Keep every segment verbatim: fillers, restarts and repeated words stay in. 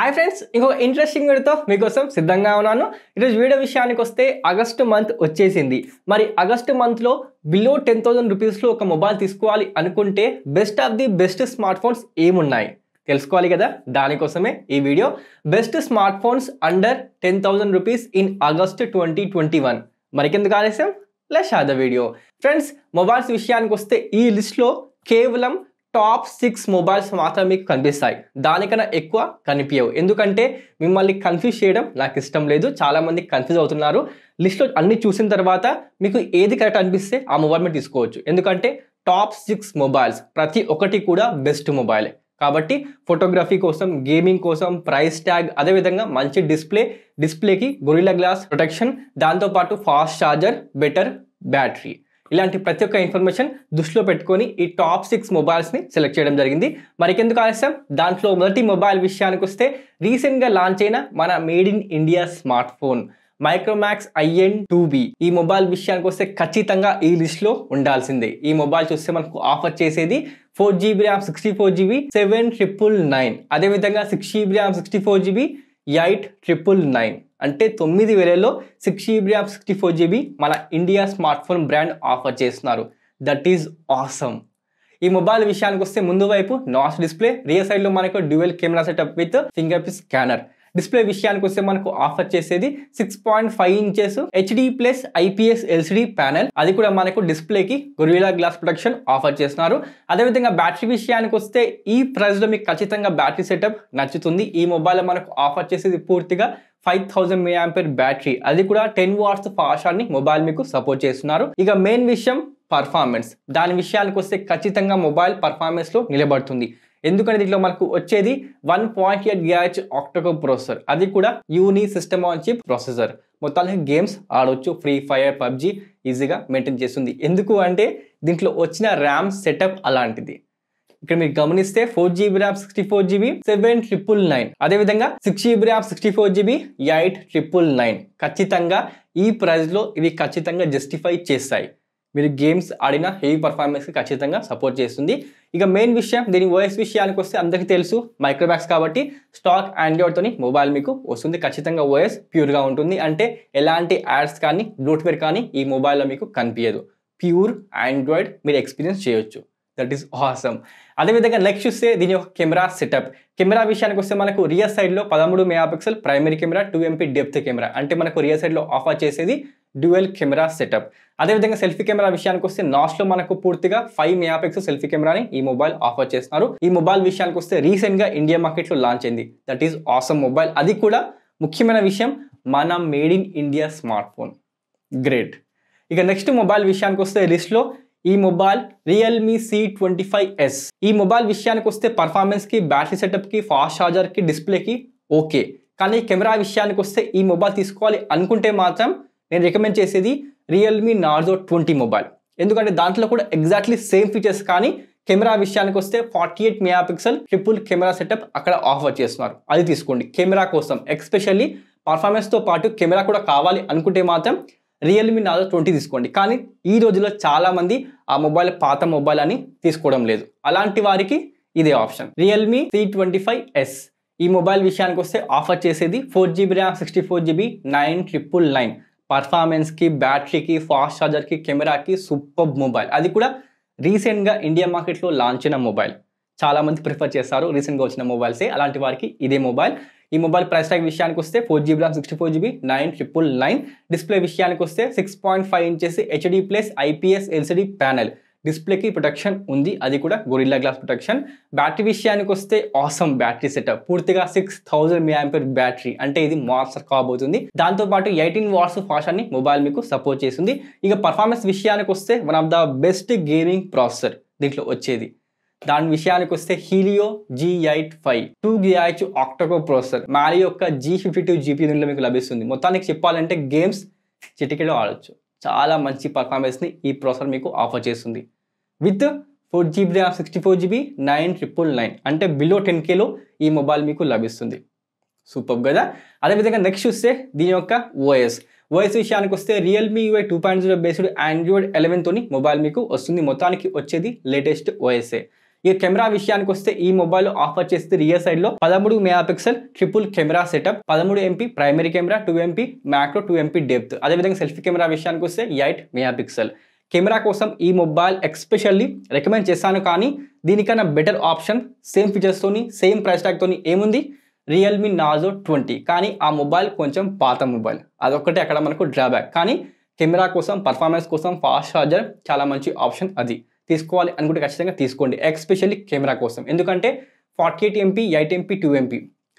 Hi friends, this is interesting video. I am video in August month. In August month, below ten thousand rupees mobile is best of the best smartphones. This video best smartphones under ten thousand rupees in August twenty twenty-one. Let's have the video. Friends, mobiles Vishayanikoste e list lo kevalam top six mobiles maatrame kanipistayi danikana ekkuva kanipiyavu endukante mimmalni confuse cheyadam naaku ishtam ledu chaala mandi confuse avutunnaru list lo anni chusin tarvata meeku edi correct anipiste aa mobile me teesukovachu endukante top six mobiles prati okati kuda best mobile kabatti photography kosam gaming kosam price tag ade vidhanga manchi display display ki gorilla glass protection danto paatu fast charger better battery ఇలాంటి ప్రతి ఒక్క information దృష్టిలో పెట్టుకొని ఈ top six mobiles ని select చేయడం జరిగింది. మరికెందుకు ఆలస్యం? దాంట్లో మొదటి మొబైల్ విషయానికి వస్తే రీసెంట్ గా లాంచ్ అయిన మన made in India smart phone Micromax I N two B. ఈ మొబైల్ విషయానికి వస్తే ఖచ్చితంగా ఈ లిస్ట్ లో ఉండాల్సిందే. ఈ మొబైల్ చూస్తే మనకు ఆఫర్ చేసేది four G B RAM sixty-four G B seven nine nine nine. అదే విధంగా six G B RAM sixty-four G B eight nine nine nine. అంటే nine thousand లో six G B RAM sixty-four G B మన India smart phone brand offer చేస్తున్నారు. That is awesome. ఈ mobile విషయానికి వస్తే ముందు వైపు నాచ్ డిస్ప్లే, రియర్ సైడ్ లో మనకు dual camera setup with fingerprint scanner. Display విషయానికి వస్తే మనకు ఆఫర్ చేసేది six point five inches H D plus I P S L C D panel, అది కూడా మనకు డిస్ప్లేకి గొరిల్లా గ్లాస్ ప్రొటెక్షన్ ఆఫర్ చేస్తున్నారు. అదే విధంగా బ్యాటరీ విషయానికి వస్తే ఈ ప్రైస్ లో మీకు ఖచ్చితంగా బ్యాటరీ సెటప్ నచ్చుతుంది. ఈ మొబైల్ మనకు ఆఫర్ చేసేది పూర్తిగా five thousand milliampere బ్యాటరీ, అది కూడా ten watts fast charging mobile మీకు సపోర్ట్ చేస్తున్నారు. ఇక మెయిన్ విషయం పర్ఫార్మెన్స్, దాని విషయానికి వస్తే ఖచ్చితంగా మొబైల్ పర్ఫార్మెన్స్ లో నిలబడుతుంది. ఎందుకంటే దీంట్లో మనకు వచ్చేది one point eight gigahertz octacore processor, అది కూడా యూని సిస్టమ్ ఆన్ చిప్ ప్రాసెసర్. మొత్తానికి గేమ్స్ ఆడొచ్చు, ఫ్రీ ఫైర్, పబ్జీ ఈజీగా మెయింటైన్ చేస్తుంది. ఎందుకు అంటే దీంట్లో వచ్చిన ర్యామ్ సెటప్ అలాంటిది. ఇక్కడ మీరు గమనిస్తే four G B RAM sixty-four G B seven nine nine nine, అదే విధంగా six G B RAM sixty-four G B eight nine nine nine. ఖచ్చితంగా ఈ ప్రైస్ లో ఇవి ఖచ్చితంగా జస్టిఫై చేస్తాయి. మీరు గేమ్స్ ఆడిన హెవీ పర్ఫార్మెన్స్ కి ఖచ్చితంగా సపోర్ట్ చేస్తుంది. ఇక మెయిన్ విషయం దీని ఓఎస్ విషయానికి వస్తే అందరికీ తెలుసు మైక్రోమాక్స్ కాబట్టి స్టాక్ ఆండ్రాయిడ్ తోని మొబైల్ మీకు వస్తుంది. ఖచ్చితంగా ఓఎస్ ప్యూర్ గా ఉంటుంది, అంటే ఎలాంటి యాడ్స్ కానీ బ్లూటూత్ కానీ ఈ మొబైల్లో మీకు కనిపించదు. ప్యూర్ ఆండ్రాయిడ్ మీరు ఎక్స్పీరియన్స్ చేయొచ్చు. That is awesome. అదేవిధంగా నెక్స్ట్ చూస్తే దీని యొక్క కెమెరా సెటప్, కెమెరా విషయానికి వస్తే మనకు రియర్ సైడ్ లో పదమూడు megapixel primary camera, two MP depth camera, అంటే మనకు రియర్ సైడ్ లో ఆఫర్ చేసేది డ్యూయల్ కెమెరా సెటప్. అదేవిధంగా సెల్ఫీ కెమెరా విషయానికి వస్తే నాచ్ లో మనకు పూర్తిగా ఫైవ్ మెగా పిక్సెల్ సెల్ఫీ కెమెరాని ఈ మొబైల్ ఆఫర్ చేస్తున్నారు. ఈ మొబైల్ విషయానికి వస్తే రీసెంట్ గా ఇండియా మార్కెట్ లో లాంచ్ అయింది. దట్ ఈస్ ఆసమ్ మొబైల్, అది కూడా ముఖ్యమైన విషయం మన made in India smart phone. Great. ఇక నెక్స్ట్ మొబైల్ విషయానికి వస్తే లిస్ట్ లో ఈ mobile Realme C twenty-five s. ఈ మొబైల్ విషయానికి వస్తే పర్ఫార్మెన్స్ కి, బ్యాటరీ సెటప్ కి, ఫాస్ట్ ఛార్జర్ కి, డిస్ప్లే కి ఓకే, కానీ కెమెరా విషయానికి వస్తే ఈ మొబైల్ తీసుకోవాలి అనుకుంటే మాత్రం నేను రికమెండ్ చేసేది Realme Narzo twenty మొబైల్. ఎందుకంటే దాంట్లో కూడా ఎగ్జాక్ట్లీ సేమ్ ఫీచర్స్, కానీ కెమెరా విషయానికి వస్తే forty-eight megapixel triple camera setup అక్కడ ఆఫర్ చేస్తున్నారు. అది తీసుకోండి. కెమెరా కోసం ఎస్పెషల్లీ పర్ఫార్మెన్స్ తో పాటు కెమెరా కూడా కావాలి అనుకుంటే మాత్రం రియల్మీ నార్జో ట్వంటీ తీసుకోండి. కానీ ఈ రోజుల్లో చాలామంది ఆ మొబైల్ పాత మొబైల్ అని తీసుకోవడం లేదు. అలాంటి వారికి ఇదే option Realme C twenty-five s. ఈ మొబైల్ విషయానికి వస్తే ఆఫర్ చేసేది four GB RAM sixty four GB nine triple nine. పర్ఫార్మెన్స్కి, బ్యాటరీకి, ఫాస్ట్ ఛార్జర్కి, కెమెరాకి సూపర్ మొబైల్, అది కూడా రీసెంట్గా ఇండియా మార్కెట్లో లాంచ్ అయిన మొబైల్. చాలామంది ప్రిఫర్ చేస్తారు రీసెంట్గా వచ్చిన మొబైల్సే, అలాంటి వారికి ఇదే మొబైల్. ఈ మొబైల్ ప్రైస్ ట్యాగ్ విషయానికి వస్తే four GB RAM sixty four GB nine triple nine. Display విషయానికి వస్తే six point five inches HD plus IPS LCD panel, డిస్ప్లేకి ప్రొటెక్షన్ ఉంది, అది కూడా గొరిల్లా గ్లాస్ ప్రొటెక్షన్. బ్యాటరీ విషయానికి వస్తే ఆసమ్ బ్యాటరీ సెటప్, పూర్తిగా సిక్స్ థౌసండ్ మిలియాంపియర్ బ్యాటరీ, అంటే ఇది మాన్స్టర్ కాబోతుంది. దాంతోపాటు eighteen watts fast charging mobile మీకు సపోర్ట్ చేస్తుంది. ఇక పర్ఫార్మెన్స్ విషయానికి వస్తే one of the best gaming processor దీంట్లో వచ్చేది. దాని విషయానికి వస్తే Helio G eight five two gigahertz octacore processor, Mali యొక్క G fifty-two జీపీ యూనిట్లో మీకు లభిస్తుంది. మొత్తానికి చెప్పాలంటే గేమ్స్ చిటికెలో ఆడొచ్చు. చాలా మంచి పర్ఫార్మెన్స్ని ఈ ప్రాసెసర్ మీకు ఆఫర్ చేస్తుంది with four GB RAM sixty four GB nine triple nine, అంటే బిలో టెన్ కేలో ఈ మొబైల్ మీకు లభిస్తుంది. సూపర్ కదా. అదేవిధంగా నెక్స్ట్ చూస్తే దీని యొక్క ఓఎస్ ఓఎస్ విషయానికి వస్తే Realme UI two point zero based Android eleven తోని మొబైల్ మీకు వస్తుంది. మొత్తానికి వచ్చేది లేటెస్ట్ ఓఎస్ఏ. ఈ కెమెరా విషయానికి వస్తే ఈ మొబైల్ ఆఫర్ చేస్తుంది రియర్ సైడ్ లో పదమూడు మెగాపిక్సెల్ ట్రిపుల్ కెమెరా సెటప్ పదమూడు ఎంపీ ప్రైమరీ కెమెరా రెండు ఎంపీ మ్యాక్రో రెండు ఎంపీ డెప్త్ అదే విధంగా సెల్ఫీ కెమెరా విషయానికి వస్తే ఎనిమిది మెగాపిక్సెల్ కెమెరా కోసం ఈ మొబైల్ ఎక్స్పెషల్లీ రికమెండ్ చేశాను కానీ దీనికన్నా బెటర్ ఆప్షన్ సేమ్ ఫీచర్స్ తోని సేమ్ ప్రైస్ ట్యాగ్ తోని ఏముంది Realme Narzo ట్వంటీ కానీ ఆ మొబైల్ కొంచెం పాత మొబైల్ అదొక్కటే అక్కడ మనకు డ్రాబ్యాక్ కానీ కెమెరా కోసం పర్ఫార్మెన్స్ కోసం ఫాస్ట్ ఛార్జర్ చాలా మంచి ఆప్షన్ అది తీసుకోవాలి అనుకుంటే ఖచ్చితంగా తీసుకోండి ఎస్పెషల్లీ కెమెరా కోసం ఎందుకంటే అరవై ఎనిమిది ఎంపీ ఎనిమిది ఎంపీ రెండు ఎంపీ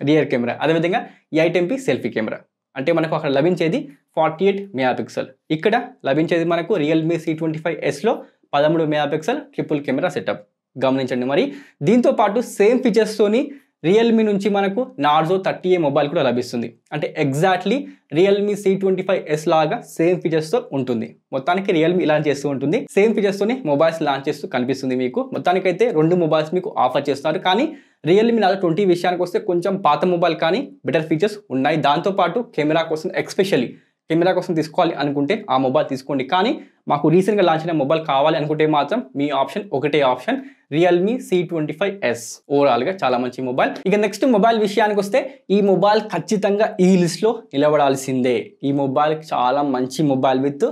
రియర్ కెమెరా అదే విధంగా ఎనిమిది ఎంపీ సెల్ఫీ కెమెరా అంటే మనకు అక్కడ లభించేది అరవై ఎనిమిది మెగాపిక్సెల్ ఇక్కడ లభించేది మనకు Realme C twenty-five S లో పదమూడు మెగాపిక్సెల్ ట్రిపుల్ కెమెరా సెటప్ గమనించండి మరి దీంతో పాటు సేమ్ ఫీచర్స్ తోని Realme నుంచి మనకు Narzo థర్టీ మొబైల్ కూడా లభిస్తుంది అంటే exactly Realme C twenty-five S లాగా సేమ్ ఫీచర్స్ తో ఉంటుంది మొత్తానికి Realme లాంచ్ చేస్తూ ఉంటుంది సేమ్ ఫీచర్స్ తోనే మొబైల్స్ లాంచ్ చేస్తూ కనిపిస్తుంది మీకు మొత్తానికి అయితే రెండు మొబైల్స్ మీకు ఆఫర్ చేస్తున్నారు కానీ Realme Narzo ట్వంటీ విషయానికి వస్తే కొంచెం పాత మొబైల్ కానీ బెటర్ ఫీచర్స్ ఉన్నాయి దాంతో పాటు కెమెరా కోసం ఎస్పెషల్లీ కెమెరా కోసం తీసుకోవాలి అనుకుంటే ఆ మొబైల్ తీసుకోండి కానీ మాకు రీసెంట్ గా లాంచ్ అయిన మొబైల్ కావాలి అనుకుంటే మాత్రం మీ ఆప్షన్ ఒకటే option Realme C twenty-five S overall గా చాలా మంచి మొబైల్ ఇక నెక్స్ట్ మొబైల్ విషయానికి వస్తే ఈ మొబైల్ ఖచ్చితంగా ఈ లిస్ట్ లో నిలబడాల్సిందే ఈ మొబైల్ చాలా మంచి మొబైల్ విత్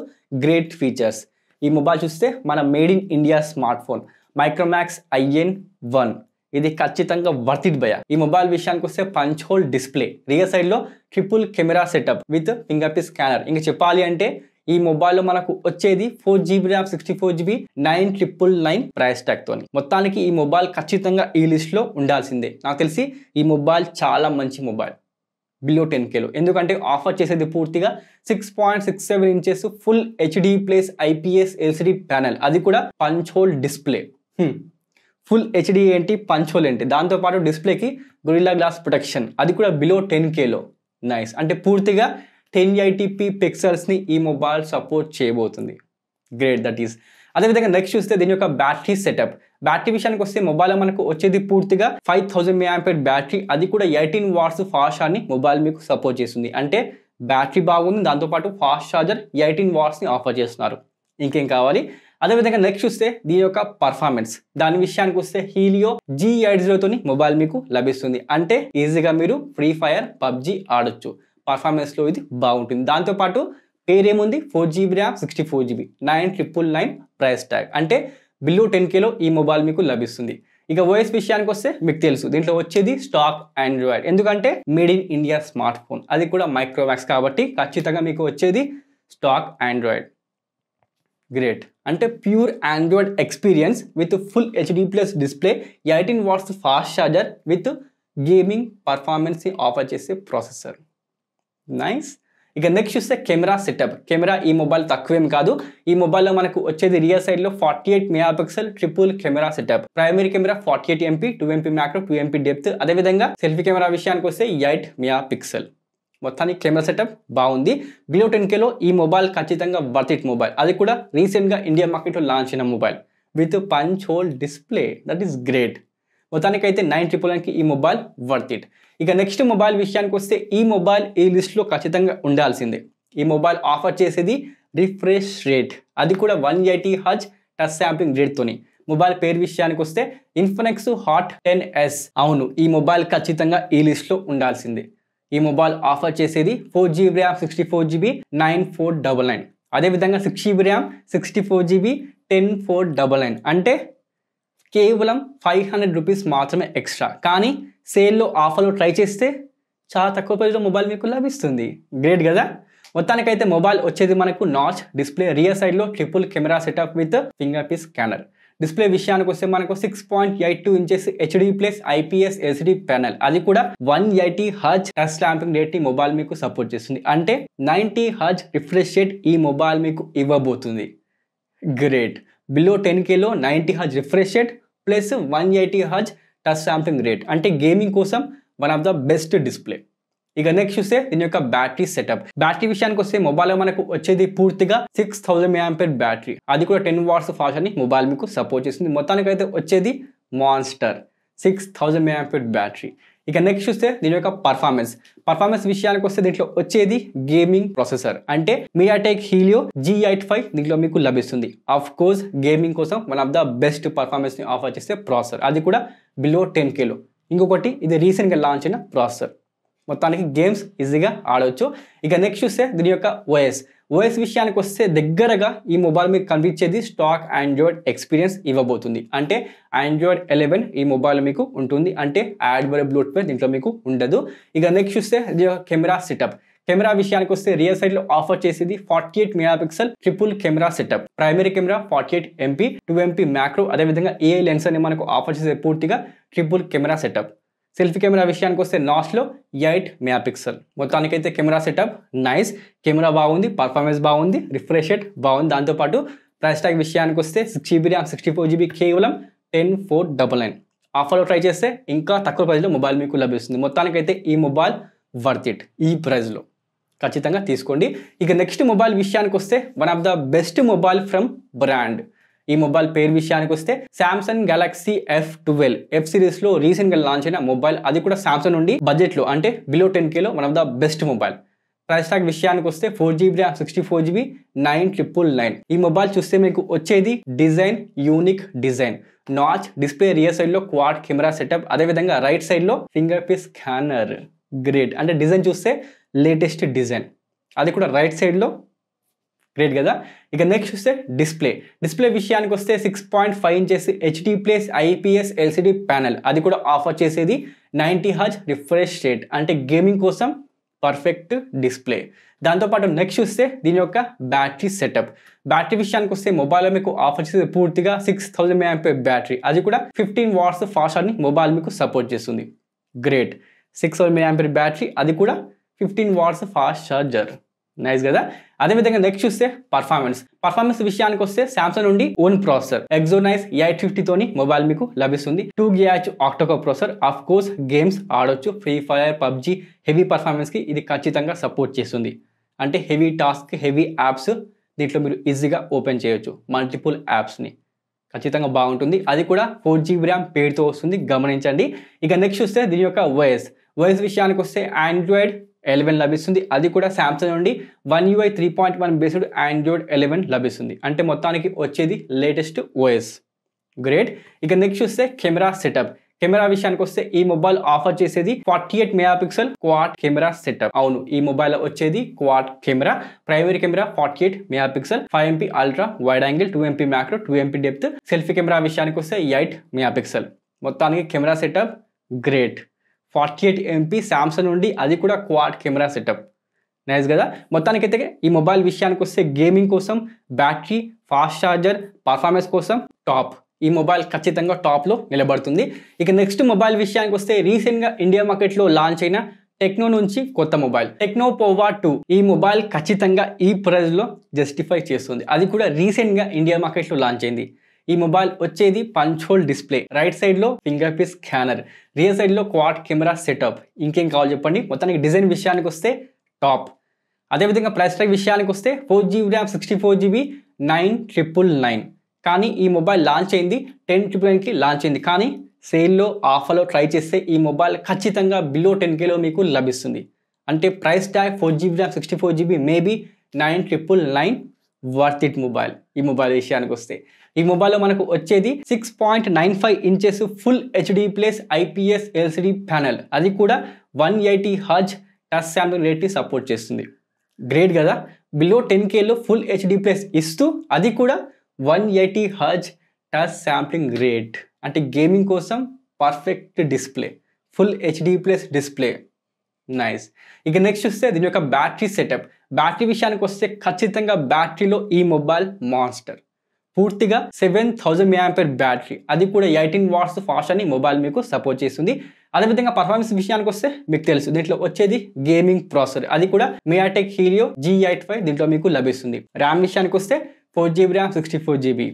గ్రేట్ ఫీచర్స్ ఈ మొబైల్ చూస్తే మన made in India smart phone Micromax I N one ఇది ఖచ్చితంగా వర్త్ ఇట్ బయ ఈ మొబైల్ విషయానికి వస్తే punch hole display rear side లో triple camera setup with finger print scanner ఇంకా చెప్పాలి అంటే ఈ మొబైల్లో మనకు వచ్చేది four GB RAM sixty four GB nine triple nine price tag తోని మొత్తానికి ఈ మొబైల్ ఖచ్చితంగా ఈ లిస్ట్ లో ఉండాల్సిందే నాకు తెలిసి ఈ మొబైల్ చాలా మంచి మొబైల్ బిలో టెన్ కేలో ఎందుకంటే ఆఫర్ చేసేది పూర్తిగా six point six seven inches full HD plus IPS LCD panel అది కూడా punch hole display full HD ఏంటి పంచ్ హోల్ ఏంటి దాంతోపాటు డిస్ప్లేకి గొరిల్లా గ్లాస్ ప్రొటెక్షన్ అది కూడా బిలో టెన్ కేలో నైస్ అంటే పూర్తిగా టెన్ ఎయిటీ పీ పిక్సెల్స్ని ఈ మొబైల్ సపోర్ట్ చేయబోతుంది గ్రేట్ దట్ ఈస్ అదేవిధంగా నెక్స్ట్ చూస్తే దీని యొక్క బ్యాటరీ సెటప్ బ్యాటరీ విషయానికి వస్తే మొబైల్ మనకు వచ్చేది పూర్తిగా ఫైవ్ థౌసండ్ ఎంపీఆర్ బ్యాటరీ అది కూడా ఎయిటీన్ వాట్స్ ఫాస్ట్ ఛార్జ్ని మొబైల్ మీకు సపోర్ట్ చేస్తుంది అంటే బ్యాటరీ బాగుంది దాంతోపాటు ఫాస్ట్ ఛార్జర్ ఎయిటీన్ వాట్స్ని ఆఫర్ చేస్తున్నారు ఇంకేం కావాలి అదేవిధంగా నెక్స్ట్ చూస్తే దీని యొక్క పర్ఫార్మెన్స్ దాని విషయానికి వస్తే హీలియో జీ ఎయిట్ జీరోతోని మొబైల్ మీకు లభిస్తుంది అంటే ఈజీగా మీరు ఫ్రీ ఫైర్ పబ్జీ ఆడొచ్చు పర్ఫార్మెన్స్లో ఇది బాగుంటుంది దాంతోపాటు పేరేముంది four GB RAM sixty four GB nine triple nine price tag అంటే బిలో టెన్ కేలో ఈ మొబైల్ మీకు లభిస్తుంది ఇక ఓఎస్ విషయానికి వస్తే మీకు తెలుసు దీంట్లో వచ్చేది స్టాక్ ఆండ్రాయిడ్ ఎందుకంటే made in India smart phone అది కూడా మైక్రోమాక్స్ కాబట్టి ఖచ్చితంగా మీకు వచ్చేది స్టాక్ ఆండ్రాయిడ్ గ్రేట్ అంటే pure Android experience with full HD plus display eighteen watts fast charger with gaming performance offer చేసే ప్రాసెసర్ నైస్ ఇక నెక్స్ట్ చూస్తే కెమెరా సెటప్ కెమెరా ఈ మొబైల్ తక్కువేం కాదు ఈ మొబైల్లో మనకు వచ్చేది రియర్ సైడ్ లో forty eight megapixel triple camera setup primary camera forty eight MP two MP macro two MP depth అదేవిధంగా సెల్ఫీ కెమెరా విషయానికి వస్తే ఎయిట్ మెగా పిక్సెల్ మొత్తానికి కెమెరా సెటప్ బాగుంది బిలో టెన్ కేలో ఈ మొబైల్ ఖచ్చితంగా వర్త్ ఇట్ మొబైల్ అది కూడా రీసెంట్ గా ఇండియా మార్కెట్లో లాంచ్ అయిన mobile with punch hole display that is great మొత్తానికి అయితే నైన్ ట్రిపుల్ నైన్కి ఈ మొబైల్ వర్త్ ఇట్ ఇక నెక్స్ట్ మొబైల్ విషయానికి వస్తే ఈ మొబైల్ ఈ లిస్ట్లో ఖచ్చితంగా ఉండాల్సిందే ఈ మొబైల్ ఆఫర్ చేసేది రిఫ్రెష్ రేట్ అది కూడా వన్ ఎయిటీ హజ్ టచ్ శాంప్లింగ్ రేట్తోని మొబైల్ పేరు విషయానికి వస్తే ఇన్ఫినిక్స్ హాట్ టెన్ ఎస్ అవును ఈ మొబైల్ ఖచ్చితంగా ఈ లిస్ట్లో ఉండాల్సిందే ఈ మొబైల్ ఆఫర్ చేసేది four GB RAM sixty four GB nine four double nine అదేవిధంగా six GB RAM sixty four GB ten four double nine అంటే కేవలం ఫైవ్ హండ్రెడ్ రూపీస్ మాత్రమే ఎక్స్ట్రా కానీ సేల్లో ఆఫర్లో ట్రై చేస్తే చాలా తక్కువ ప్రైస్లో మొబైల్ మీకు లభిస్తుంది గ్రేట్ కదా మొత్తానికైతే మొబైల్ వచ్చేది మనకు నాచ్ డిస్ప్లే రియర్ సైడ్లో triple camera setup with finger print scanner display విషయానికి వస్తే మనకు six point eight two inches HD plus IPS LCD panel అది కూడా వన్ ఎయిటీ హజ్ టచ్ స్టాంపింగ్ రేట్ ని మొబైల్ మీకు సపోర్ట్ చేస్తుంది అంటే నైన్టీ హజ్ రిఫ్రెష్ రేట్ ఈ మొబైల్ మీకు ఇవ్వబోతుంది great below ten Khelo ninety హజ్ refresh rate plus one eighty హజ్ టచ్ శాంప్లింగ్ రేట్ అంటే గేమింగ్ కోసం one of the best display ఇక నెక్స్ట్ చూస్తే దీని యొక్క బ్యాటరీ సెటప్ బ్యాటరీ విషయానికి వస్తే మొబైల్లో మనకు వచ్చేది పూర్తిగా సిక్స్ థౌసండ్ ఎంపీఆర్ బ్యాటరీ అది కూడా టెన్ వాట్స్ ఫాస్ట్ అని మొబైల్ మీకు సపోర్ట్ చేస్తుంది మొత్తానికైతే వచ్చేది monster six thousand MPR battery ఇక నెక్స్ట్ చూస్తే దీని యొక్క పర్ఫార్మెన్స్ పర్ఫార్మెన్స్ విషయానికి వస్తే దీంట్లో వచ్చేది గేమింగ్ ప్రాసెసర్ అంటే MediaTek Helio G eighty-five దీంట్లో మీకు లభిస్తుంది ఆఫ్ కోర్స్ గేమింగ్ కోసం one of the best performance ని ఆఫర్ చేసే ప్రాసెసర్ అది కూడా బిలో ten K లో ఇంకొకటి ఇది రీసెంట్ గా లాంచ్ అయిన ప్రాసెసర్ మొత్తానికి గేమ్స్ ఈజీగా ఆడొచ్చు ఇక నెక్స్ట్ చూస్తే దీని యొక్క ఓఎస్ ఓఎస్ విషయానికి వస్తే దగ్గరగా ఈ మొబైల్ మీకు కనిపించేది స్టాక్ ఆండ్రాయిడ్ ఎక్స్పీరియన్స్ ఇవ్వబోతుంది అంటే ఆండ్రాయిడ్ eleven ఈ మొబైల్ మీకు ఉంటుంది అంటే యాడ్వర్బ్ బ్లూటూత్ దీంట్లో మీకు ఉండదు ఇక నెక్స్ట్ చూస్తే కెమెరా సెటప్ కెమెరా విషయానికి వస్తే రియల్ సైడ్ లో ఆఫర్ చేసేది forty-eight megapixel triple camera setup primary camera forty-eight M P two M P macro అదే విధంగా ఏ లెన్స్ అనే మనకు ఆఫర్ చేసే పూర్తిగా triple camera setup selfie camera విషయానికి వస్తే నాస్ లో eight మెగాపిక్సెల్ మొత్తానికి అయితే కెమెరా సెటప్ నైస్ కెమెరా బాగుంది పర్ఫార్మెన్స్ బాగుంది రిఫ్రెష్ రేట్ బాగుంది దాంతో పాటు ప్రైస్ ట్యాగ్ విషయానికి వస్తే six G B RAM sixty-four G B కేవలం ten thousand four ninety-nine offer లో ట్రై చేస్తే ఇంకా తక్కువ ప్రైస్ లో మొబైల్ మీకు లభిస్తుంది మొత్తానికి అయితే ఈ మొబైల్ వర్త్ ఇట్ ఈ ప్రైస్ లో ఖచ్చితంగా తీసుకోండి ఇక నెక్స్ట్ మొబైల్ విషయానికి వస్తే one of the best mobile from brand ఈ మొబైల్ పేరు విషయానికి వస్తే Samsung Galaxy F twelve F series లో రీసెంట్ గా లాంచ్ అయిన మొబైల్ అది కూడా Samsung నుండి బడ్జెట్ లో అంటే బిలో ten K లో one of the best mobile price tag విషయానికి వస్తే four G B RAM sixty-four G B nine thousand nine ninety-nine ఈ మొబైల్ చూస్తే మీకు వచ్చేది design unique design notch display rear side లో క్వాడ్ కెమెరా సెటప్ అదే విధంగా రైట్ సైడ్ లో ఫింగర్ ప్రింట్ స్కానర్ గ్రేట్ అంటే డిజైన్ చూస్తే లేటెస్ట్ డిజైన్ అది కూడా రైట్ సైడ్ లో గ్రేట్ కదా ఇక నెక్స్ట్ చూస్తే డిస్ప్లే డిస్ప్లే విషయానికి వస్తే six point five inches H D plus I P S L C D panel అది కూడా ఆఫర్ చేసేది ninety hertz రిఫ్రెష్ రేట్ అంటే గేమింగ్ కోసం పర్ఫెక్ట్ డిస్ప్లే దాంతో పాటు నెక్స్ట్ చూస్తే దీని యొక్క బ్యాటరీ సెటప్ బ్యాటరీ విషయానికి వస్తే మొబైల్ మీకు ఆఫర్ చేసేది పూర్తిగా six thousand milliamp hour battery అది కూడా fifteen watts fast charging mobile మీకు సపోర్ట్ చేస్తుంది great six thousand milliamp hour battery అది కూడా fifteen watts fast charger nice kada ade vidhanga next chuste performance performance vishayaniki oste Samsung undi own processor Exynos A fifty toni mobile meeku labhistundi two gigahertz octa-core processor of course games aadochu free fire pubg heavy performance ki idi kachithanga support chestundi ante heavy task heavy apps deetlo meeru easy ga open cheyochu multiple apps ni kachithanga baaguntundi adi kuda four G B RAM paid tho ostundi gamaninchandi iga next chuste dini yokka os os vishayaniki oste Android eleven లభిస్తుంది అది కూడా Samsung నుండి one U I three point one based Android eleven లభిస్తుంది అంటే మొత్తానికి వచ్చేది latest OS great ఇక next చూస్తే కెమెరా సెటప్ కెమెరా విషయానికి వస్తే ఈ మొబైల్ ఆఫర్ చేసేది forty-eight megapixel quad camera setup అవును ఈ మొబైల్ వచ్చేది quad camera primary camera forty-eight megapixel five M P ultra wide angle two M P macro two M P depth selfie camera విషయానికి వస్తే eight megapixel మొత్తానికి camera setup great forty-eight M P Samsung నుండి అది కూడా quad camera setup nice కదా మొత్తానికి అయితే ఈ మొబైల్ విషయానికి వస్తే గేమింగ్ కోసం బ్యాటరీ ఫాస్ట్ ఛార్జర్ పర్ఫార్మెన్స్ కోసం టాప్ ఈ మొబైల్ ఖచ్చితంగా టాప్లో నిలబడుతుంది ఇక నెక్స్ట్ మొబైల్ విషయానికి వస్తే రీసెంట్గా ఇండియా మార్కెట్లో లాంచ్ అయిన టెక్నో నుంచి కొత్త మొబైల్ టెక్నో పోవా two ఈ మొబైల్ ఖచ్చితంగా ఈ ప్రైస్లో జస్టిఫై చేస్తుంది అది కూడా రీసెంట్గా ఇండియా మార్కెట్లో లాంచ్ అయింది ఈ మొబైల్ వచ్చేది punch hole display right side లో finger print scanner rear side లో క్వాడ్ కెమెరా సెటప్ ఇంకేం కావాలి చెప్పండి మొత్తానికి డిజైన్ విషయానికి వస్తే టాప్ అదేవిధంగా ప్రైస్ ట్యాగ్ విషయానికి వస్తే four G B RAM sixty-four G B nine thousand nine ninety-nine కానీ ఈ మొబైల్ లాంచ్ అయింది ten thousand nine ninety-nine కి లాంచ్ అయింది కానీ సేల్లో ఆఫర్లో ట్రై చేస్తే ఈ మొబైల్ ఖచ్చితంగా బిలో ten K లో మీకు లభిస్తుంది అంటే price tag four G B RAM sixty-four G B maybe nine thousand nine ninety-nine worth it mobile ఈ మొబైల్ విషయానికి వస్తే ఈ మొబైల్లో మనకు వచ్చేది six point nine five inches full HD plus IPS LCD panel అది కూడా one eighty hertz touch sampling rate ని సపోర్ట్ చేస్తుంది గ్రేట్ కదా బిలో టెన్ కేలో ఫుల్ హెచ్డి ప్లస్ ఇస్తూ అది కూడా one eighty hertz touch sampling rate అంటే గేమింగ్ కోసం perfect display full HD plus display nice ఇక నెక్స్ట్ చూస్తే దీని యొక్క బ్యాటరీ సెటప్ బ్యాటరీ విషయానికి వస్తే ఖచ్చితంగా బ్యాటరీలో ఈ మొబైల్ మాన్స్టర్ పూర్తిగా సెవెన్ థౌజండ్ ఎంపీఆర్ బ్యాటరీ అది కూడా ఎయిటీన్ వాట్స్ ఫాస్ట్ అని మొబైల్ మీకు సపోర్ట్ చేస్తుంది అదేవిధంగా పర్ఫార్మెన్స్ విషయానికి వస్తే మీకు తెలుసు దీంట్లో వచ్చేది గేమింగ్ ప్రాసెసర్ అది కూడా MediaTek Helio G eighty-five దీంట్లో మీకు లభిస్తుంది ర్యామ్ విషయానికి వస్తే four G B RAM sixty-four G B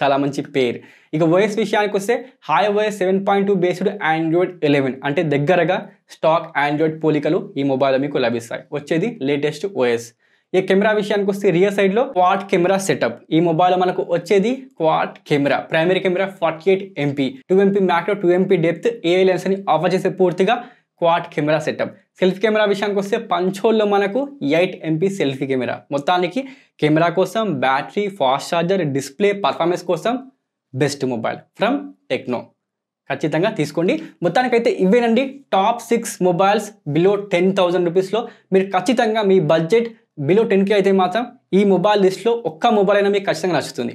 చాలా మంచి పేరు ఇక ఓఎస్ విషయానికి వస్తే Hi OS seven point two based Android eleven అంటే దగ్గరగా స్టాక్ ఆండ్రాయిడ్ పోలికలు ఈ మొబైల్ మీకు లభిస్తాయి వచ్చేది లేటెస్ట్ ఓఎస్ ये कैमरा విషయానికి వస్తే రియర్ సైడ్ లో క్వాడ్ కెమెరా సెటప్ ఈ మొబైల్ మనకు వచ్చేది quad camera primary camera forty-eight M P two M P macro two M P depth A I lens ని ఆఫర్ చేసే పూర్తిగా quad camera setup selfie camera విషయానికి వస్తే పంచోల్ లో మనకు eight M P సెల్ఫీ కెమెరా మొత్తానికి కెమెరా కోసం battery fast charger display performance కోసం బెస్ట్ మొబైల్ ఫ్రమ్ టెక్నో ఖచ్చితంగా తీసుకోండి మొత్తానికైతే ఇవేనండి top six mobiles below ten thousand rupees లో మీరు ఖచ్చితంగా మీ బడ్జెట్ బిలో ten K అయితే మాత్రం ఈ మొబైల్ లిస్ట్ లో ఒక్క మొబైల్ అయినా మీకు ఖచ్చితంగా నచ్చుతుంది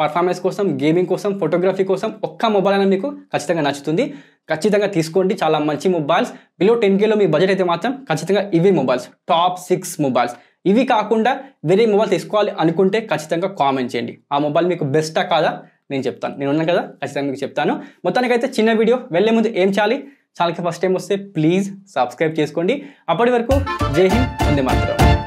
పర్ఫార్మెన్స్ కోసం గేమింగ్ కోసం ఫోటోగ్రఫీ కోసం ఒక్క మొబైల్ అయినా మీకు ఖచ్చితంగా నచ్చుతుంది ఖచ్చితంగా తీసుకోండి చాలా మంచి మొబైల్స్ బిలో ten K లో మీ బడ్జెట్ అయితే మాత్రం ఖచ్చితంగా ఇవి మొబైల్స్ టాప్ six మొబైల్స్ ఇవి కాకుండా వేరే మొబైల్ తీసుకోవాలి అనుకుంటే ఖచ్చితంగా కామెంట్ చేయండి ఆ మొబైల్ మీకు బెస్టా కాదా నేను చెప్తాను నేను ఉన్నాను కదా ఖచ్చితంగా మీకు చెప్తాను మొత్తానికి అయితే చిన్న వీడియో వెళ్ళే ముందు ఏం చేయాలి ఛానల్కి ఫస్ట్ టైం వస్తే ప్లీజ్ సబ్స్క్రైబ్ చేసుకోండి అప్పటి వరకు జై హింద్ వందే మాతరం